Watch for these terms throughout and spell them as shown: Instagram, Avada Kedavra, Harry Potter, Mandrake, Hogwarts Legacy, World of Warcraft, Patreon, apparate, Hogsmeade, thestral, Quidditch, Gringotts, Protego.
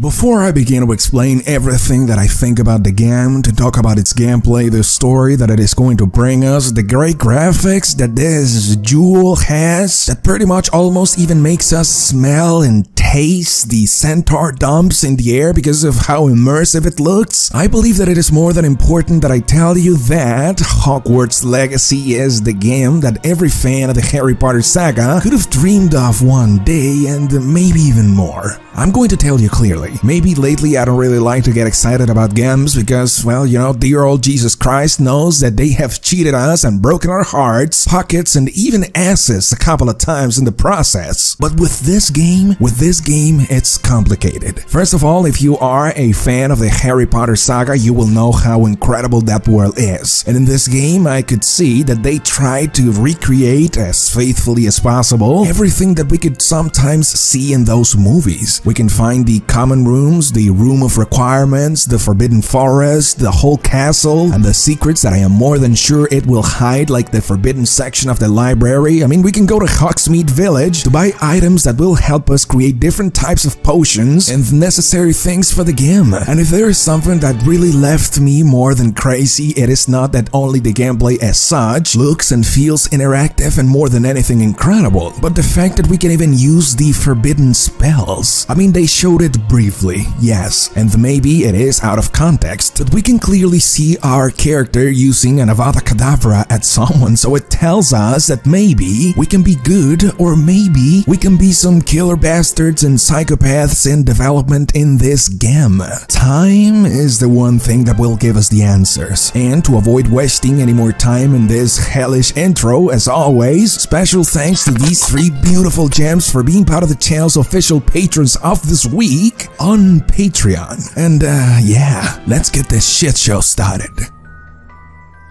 Before I begin to explain everything that I think about the game, to talk about its gameplay, the story that it is going to bring us, the great graphics that this jewel has, that pretty much almost even makes us smell and taste the centaur dumps in the air because of how immersive it looks, I believe that it is more than important that I tell you that Hogwarts Legacy is the game that every fan of the Harry Potter saga could have dreamed of one day, and maybe even more. I'm going to tell you clearly. Maybe lately I don't really like to get excited about games because, well, you know, dear old Jesus Christ knows that they have cheated us and broken our hearts, pockets, and even asses a couple of times in the process. But with this game, it's complicated. First of all, if you are a fan of the Harry Potter saga, you will know how incredible that world is. And in this game, I could see that they tried to recreate, as faithfully as possible, everything that we could sometimes see in those movies. We can find the common rooms, the room of requirements, the forbidden forest, the whole castle, and the secrets that I am more than sure it will hide, like the forbidden section of the library. I mean, we can go to Hogsmeade village to buy items that will help us create different types of potions and necessary things for the game. And if there is something that really left me more than crazy, it is not that only the gameplay as such looks and feels interactive and more than anything incredible, but the fact that we can even use the forbidden spells. I mean, they showed it briefly, yes, and maybe it is out of context, but we can clearly see our character using an Avada Kedavra at someone, so it tells us that maybe we can be good, or maybe we can be some killer bastards and psychopaths in development in this game. Time is the one thing that will give us the answers, and to avoid wasting any more time in this hellish intro, as always, special thanks to these three beautiful gems for being part of the channel's official patrons of this week on Patreon. And yeah, let's get this shit show started.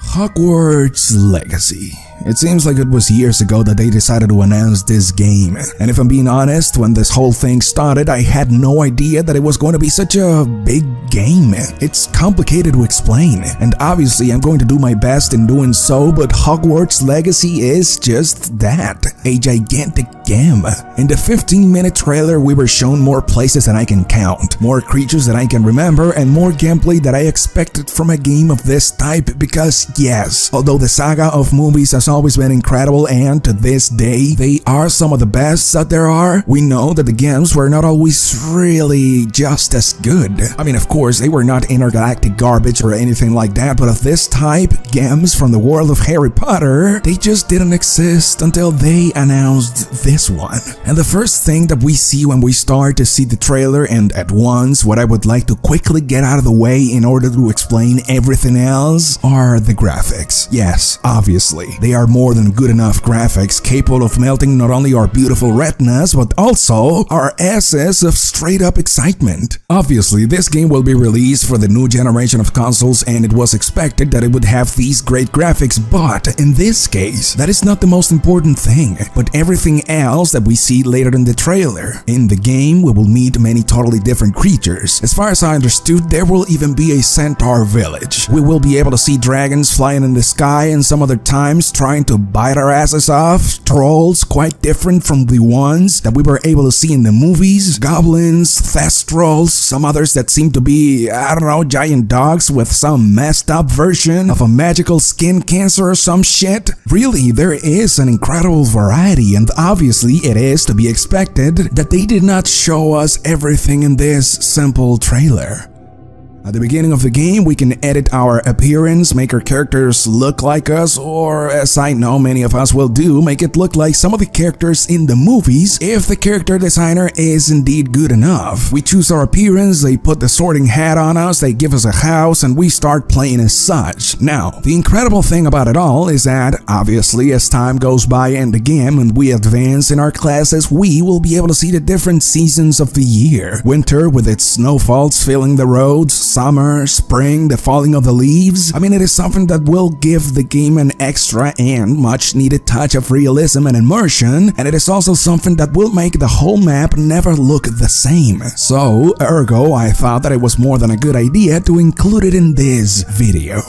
Hogwarts Legacy. It seems like it was years ago that they decided to announce this game, and if I'm being honest, when this whole thing started, I had no idea that it was going to be such a big game. It's complicated to explain, and obviously I'm going to do my best in doing so, but Hogwarts Legacy is just that, a gigantic game. In the 15-minute trailer, we were shown more places than I can count, more creatures than I can remember, and more gameplay that I expected from a game of this type, because yes, although the saga of movies has always been incredible, and to this day they are some of the best that there are, we know that the games were not always really just as good. I mean, of course, they were not intergalactic garbage or anything like that, but of this type, games from the world of Harry Potter, they just didn't exist until they announced this one. And the first thing that we see when we start to see the trailer, and at once what I would like to quickly get out of the way in order to explain everything else, are the graphics. Yes, obviously, they are more than good enough graphics, capable of melting not only our beautiful retinas, but also our asses of straight up excitement. Obviously, this game will be released for the new generation of consoles, and it was expected that it would have these great graphics, but in this case, that is not the most important thing, but everything else that we see later in the trailer. In the game, we will meet many totally different creatures. As far as I understood, there will even be a centaur village. We will be able to see dragons flying in the sky, and some other times trying to bite our asses off, trolls quite different from the ones that we were able to see in the movies, goblins, thestrals, some others that seem to be, I don't know, giant dogs with some messed up version of a magical skin cancer or some shit. Really, there is an incredible variety, and obviously it is to be expected that they did not show us everything in this simple trailer. At the beginning of the game, we can edit our appearance, make our characters look like us, or, as I know many of us will do, make it look like some of the characters in the movies if the character designer is indeed good enough. We choose our appearance, they put the sorting hat on us, they give us a house, and we start playing as such. Now, the incredible thing about it all is that, obviously, as time goes by in the game and we advance in our classes, we will be able to see the different seasons of the year. Winter, with its snowfalls filling the roads, summer, spring, the falling of the leaves. I mean, it is something that will give the game an extra and much needed touch of realism and immersion, and it is also something that will make the whole map never look the same. So, ergo, I thought that it was more than a good idea to include it in this video.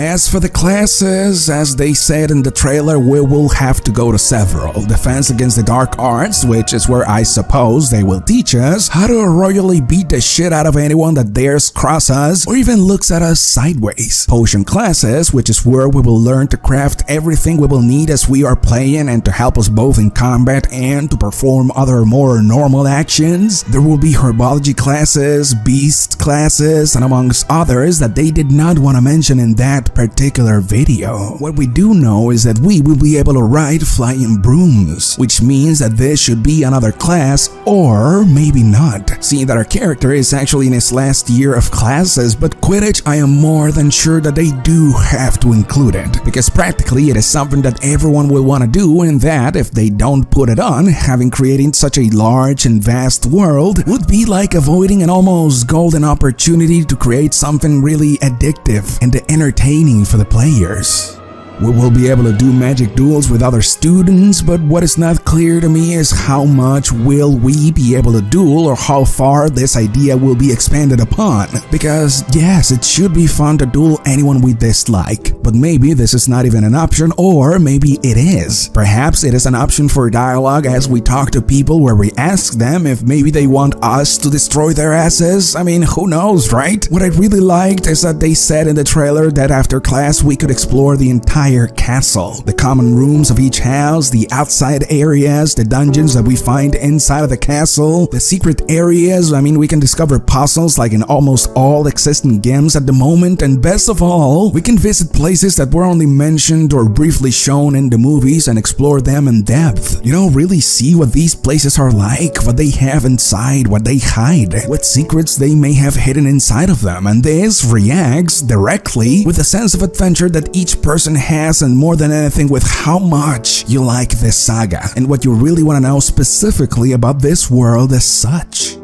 As for the classes, as they said in the trailer, we will have to go to several. Defense against the dark arts, which is where I suppose they will teach us how to royally beat the shit out of anyone that dares cross us or even looks at us sideways. Potion classes, which is where we will learn to craft everything we will need as we are playing and to help us both in combat and to perform other more normal actions. There will be herbology classes, beast classes, and amongst others that they did not want to mention in that particular video. What we do know is that we will be able to ride flying brooms, which means that this should be another class, or maybe not, seeing that our character is actually in his last year of classes. But Quidditch, I am more than sure that they do have to include it, because practically it is something that everyone will want to do, and that if they don't put it on, having created such a large and vast world would be like avoiding an almost golden opportunity to create something really addictive and entertaining for the players. We will be able to do magic duels with other students, but what is not clear to me is how much will we be able to duel or how far this idea will be expanded upon. Because yes, it should be fun to duel anyone we dislike, but maybe this is not even an option, or maybe it is. Perhaps it is an option for dialogue as we talk to people where we ask them if maybe they want us to destroy their asses. I mean, who knows, right? What I really liked is that they said in the trailer that after class we could explore the entire castle, the common rooms of each house, the outside areas, the dungeons that we find inside of the castle, the secret areas. I mean, we can discover puzzles like in almost all existing games at the moment, and best of all, we can visit places that were only mentioned or briefly shown in the movies and explore them in depth. You know, really see what these places are like, what they have inside, what they hide, what secrets they may have hidden inside of them, and this reacts directly with a sense of adventure that each person has. And more than anything, with how much you like this saga and what you really want to know specifically about this world as such.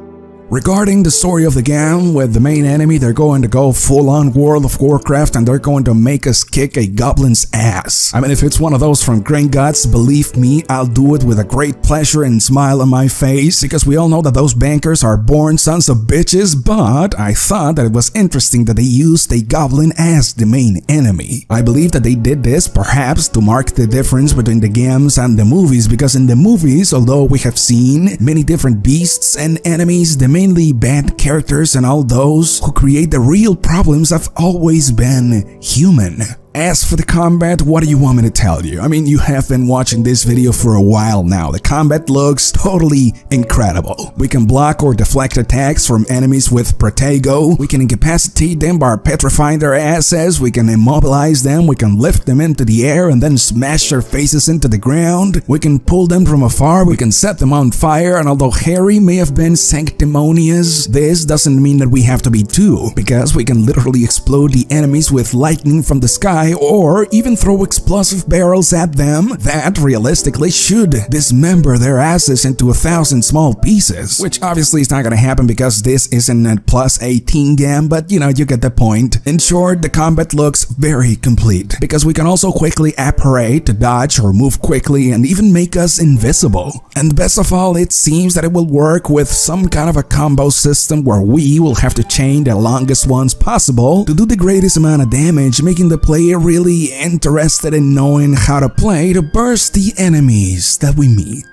Regarding the story of the game, with the main enemy, they're going to go full-on World of Warcraft and they're going to make us kick a goblin's ass. I mean, if it's one of those from Gringotts, believe me, I'll do it with a great pleasure and smile on my face, because we all know that those bankers are born sons of bitches, but I thought that it was interesting that they used a goblin as the main enemy. I believe that they did this perhaps to mark the difference between the games and the movies, because in the movies, although we have seen many different beasts and enemies, the mainly bad characters and all those who create the real problems have always been human. As for the combat, what do you want me to tell you? I mean, you have been watching this video for a while now. The combat looks totally incredible. We can block or deflect attacks from enemies with Protego. We can incapacitate them by petrifying their asses. We can immobilize them. We can lift them into the air and then smash their faces into the ground. We can pull them from afar. We can set them on fire. And although Harry may have been sanctimonious, this doesn't mean that we have to be too, because we can literally explode the enemies with lightning from the sky, or even throw explosive barrels at them that realistically should dismember their asses into 1,000 small pieces, which obviously is not gonna happen because this isn't a plus 18 game, but you know, you get the point. In short, the combat looks very complete, because we can also quickly apparate to dodge or move quickly and even make us invisible. And best of all, it seems that it will work with some kind of a combo system where we will have to chain the longest ones possible to do the greatest amount of damage, making the player really interested in knowing how to play to burst the enemies that we meet.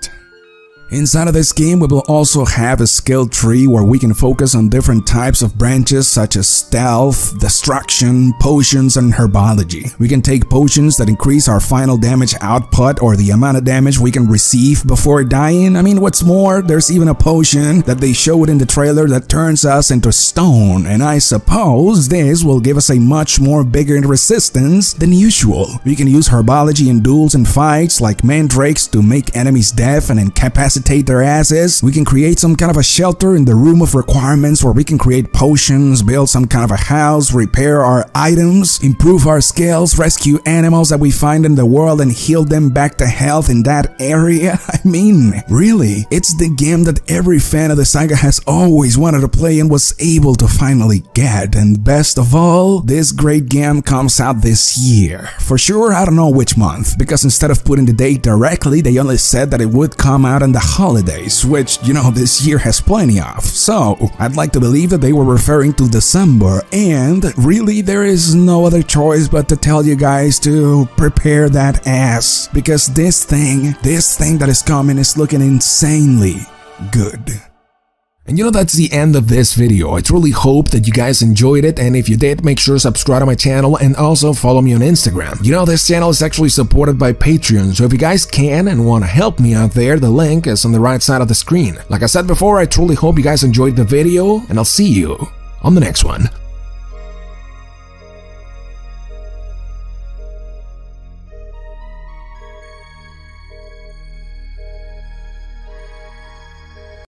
Inside of this game, we will also have a skill tree where we can focus on different types of branches such as stealth, destruction, potions, and herbology. We can take potions that increase our final damage output or the amount of damage we can receive before dying. I mean, what's more, there's even a potion that they showed in the trailer that turns us into stone, and I suppose this will give us a much more bigger resistance than usual. We can use herbology in duels and fights like mandrakes to make enemies deaf and incapacitate their asses. We can create some kind of a shelter in the room of requirements where we can create potions, build some kind of a house, repair our items, improve our skills, rescue animals that we find in the world and heal them back to health in that area. I mean, really, it's the game that every fan of the saga has always wanted to play and was able to finally get. And best of all, this great game comes out this year. For sure, I don't know which month, because instead of putting the date directly, they only said that it would come out in the holidays, which, you know, this year has plenty of. So, I'd like to believe that they were referring to December, and really there is no other choice but to tell you guys to prepare that ass, because this thing that is coming is looking insanely good. And you know, that's the end of this video. I truly hope that you guys enjoyed it, and if you did, make sure to subscribe to my channel and also follow me on Instagram. You know, this channel is actually supported by Patreon, so if you guys can and want to help me out there, the link is on the right side of the screen. Like I said before, I truly hope you guys enjoyed the video, and I'll see you on the next one.